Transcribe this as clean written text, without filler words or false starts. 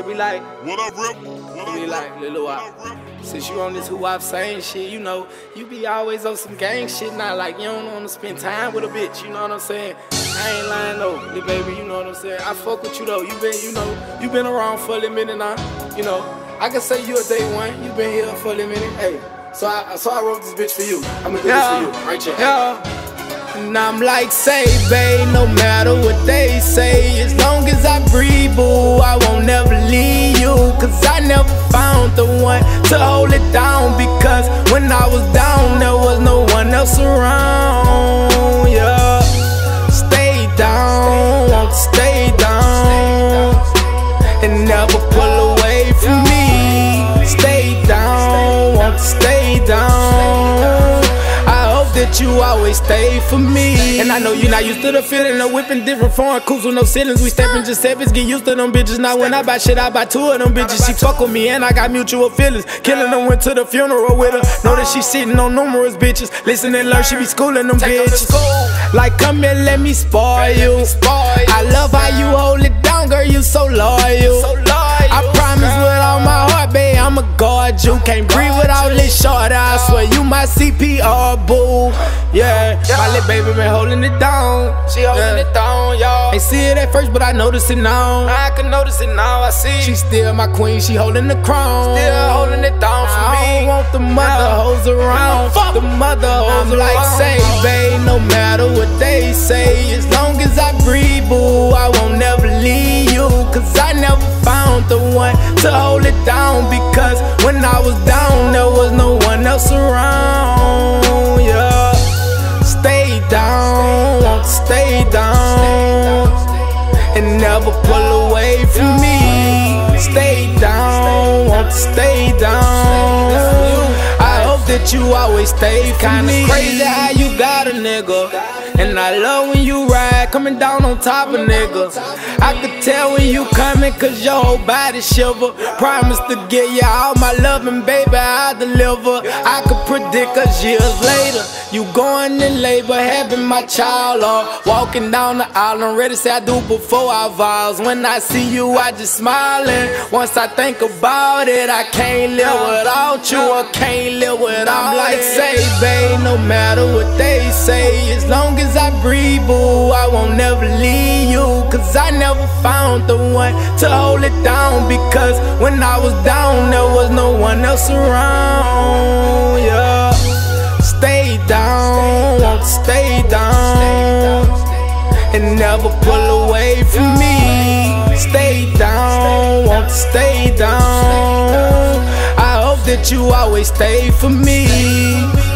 They be like, what up, Rip? They be like, Lil Wop. Since you on this who I've saying shit, you know, you be always on some gang shit. Not like you don't wanna spend time with a bitch, you know what I'm saying? I ain't lying though, little baby, you know what I'm saying? I fuck with you though, you been around for a little minute now, you know. I can say you a day one, you been here for a little minute, hey. So I wrote this bitch for you. I'ma do this for you, right here. Yeah. And I'm like, say, babe, no matter what they say, as long as I breathe, boo, I won't never leave you. Cause I never found the one to hold it down. Because when I was down, there was no one else around. Yeah, stay down, won't stay down, and never pull away from me. Stay down, won't stay down. I hope that you always stay for me. And I know you're not used to the feeling of whipping different foreign cools with no ceilings. We stepping just savage, get used to them bitches. Now when I buy shit, I buy two of them bitches. She fuck with me and I got mutual feelings. Killing them, went to the funeral with her. Know that she sitting on numerous bitches. Listen and learn, she be schooling them bitches. Like, come here, let me spoil you. I love how you hold it down, girl, you so loyal. I promise with all my heart, babe, I'ma guard you. Can't breathe without this short, I swear you my CPR, boo. Yeah, my little baby been holding it down. She holding it down, y'all. Ain't see it at first, but I notice it now. I can notice it now, I see. She still my queen, she holding the crown. Still holding it down for me. I don't want the mother hoes around. Fuck the mother hoes around. Like, say, babe, no matter what they say, as long as I breathe, boo, I won't never leave you. Cause I never found the one to hold it down. Because when I was down, there was no one else around. Yeah. Stay down, won't stay down, and never pull away from me. Stay down, won't stay down. I hope that you always stay for me. Kinda crazy how you got a nigga, and I love when you ride, coming down on top of nigga. I could tell when you coming, cause your whole body shiver. Promise to give you all my love, and baby, I deliver. I could predict us years later. You going in labor, having my child, or walking down the aisle. I'm ready to say I do before I vows. When I see you, I just smiling. Once I think about it, I can't live without you. I can't live without you. Like, say, babe, no matter what they say, as long as I breathe, boo, I won't never leave you. Cause I never found the one to hold it down. Because when I was down, there was no one else around. Yeah. Stay down, won't stay down, and never pull away from me. Stay down, won't stay down. I hope that you always stay for me.